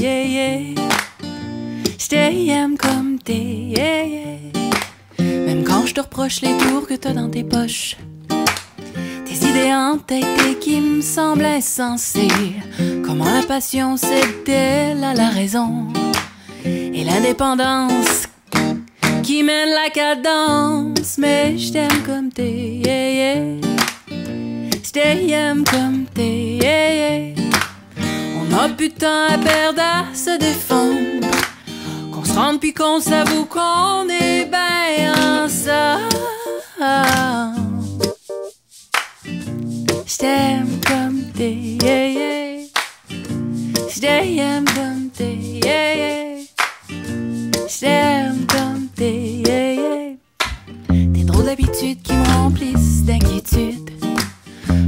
yeah, yeah. J't'aime comme t'es, yeah, yeah. Même quand je te reproche les tours que t'as dans tes poches, tes idées entêtées qui me semblent insensées. Comment la passion c'est elle à la raison, et l'indépendance qui mène la cadence. Mais j't'aime comme t'es, yeah, yeah. J't'aime comme t'es, yeah, yeah. On a plus de temps à perdre à se défendre, qu'on se rende puis qu'on s'avoue qu'on est bien ensemble. J't'aime comme t'es, yeah, yeah. J't'aime comme t'es, yeah, yeah. J't'aime comme t'es, yeah, yeah. Tes drôles d'habitudes qui me remplissent d'inquiétude,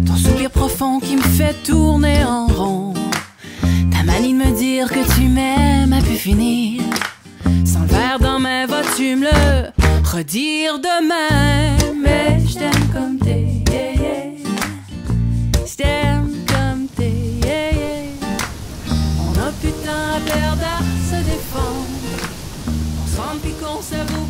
ton sourire profond qui me fait tourner en rond, ta manie de me dire que tu m'aimes à pu finir, sans le verre dans ma voix tu me le redire demain. Mais j't'aime comme t'es, yeah, yeah. J't'aime comme t'es, yeah, yeah. On a plus de temps à perdre à se défendre, on se rend puis qu'on s'avoue.